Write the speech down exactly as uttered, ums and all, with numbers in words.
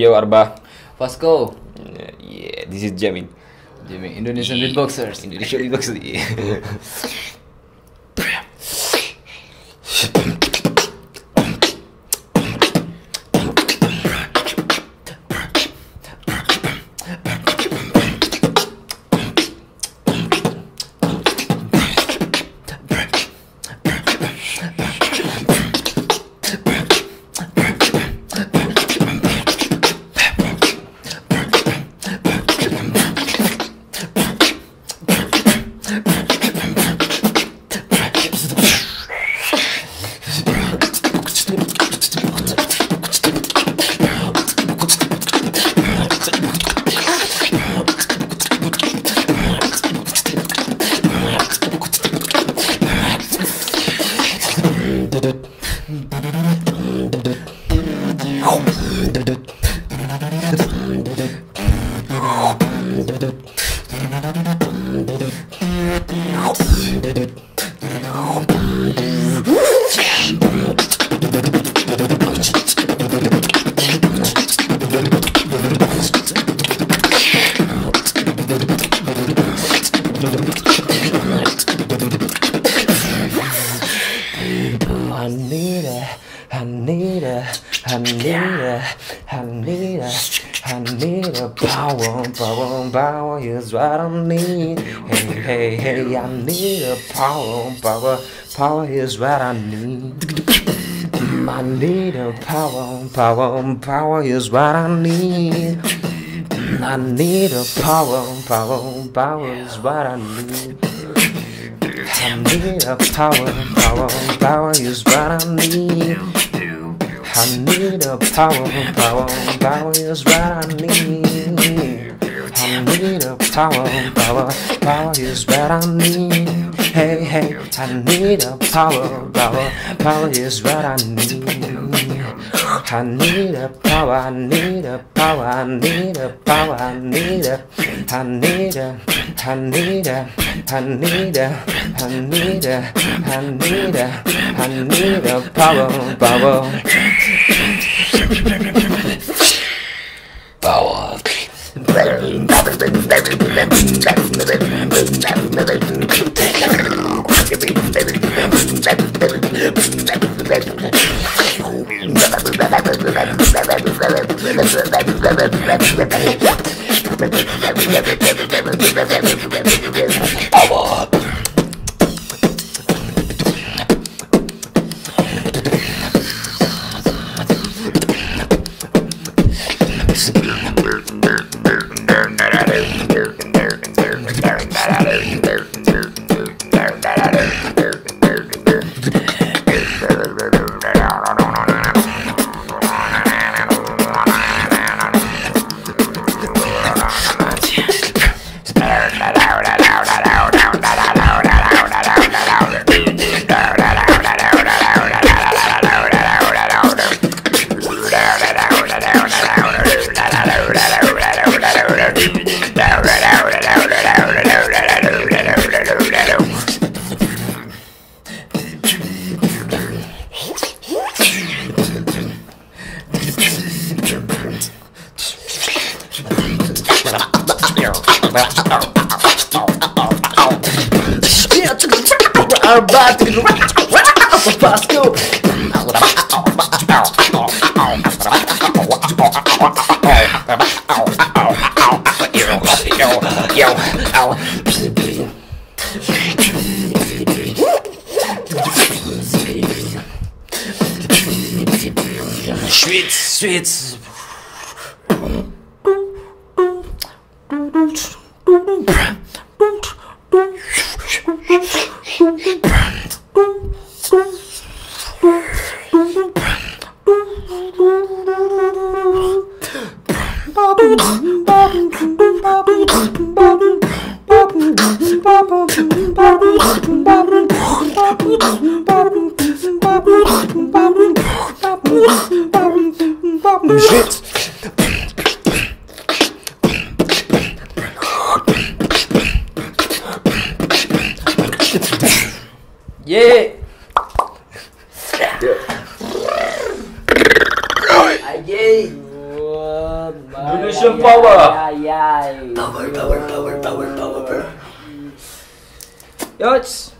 Yo Arba, Vasco. Uh, yeah, this is Jamie. Jamie, Indonesian yeah. beatboxers. Indonesian beatboxers. Yeah. I need a, I need a, I need a, I need a power, power, power is what I need. Hey, hey, hey, I need a power, power, power is what I need. I need a power, power, power is what I need. I need a power, power, power is what I need. I need a power, power, power is what I need. I need a power, power, power is what I need. I need a power, power, power is what I need. Hey, hey, I need a power, power, power is what I need. I need a power, I need a power, I need a power, I need a, I need a, I need a, I need a, I need a, I need a, I need a power, power, power. Schwitz, schwitz. Yeah. Yeah. I gave. Donation power. Power, power, power, power, power. Yots.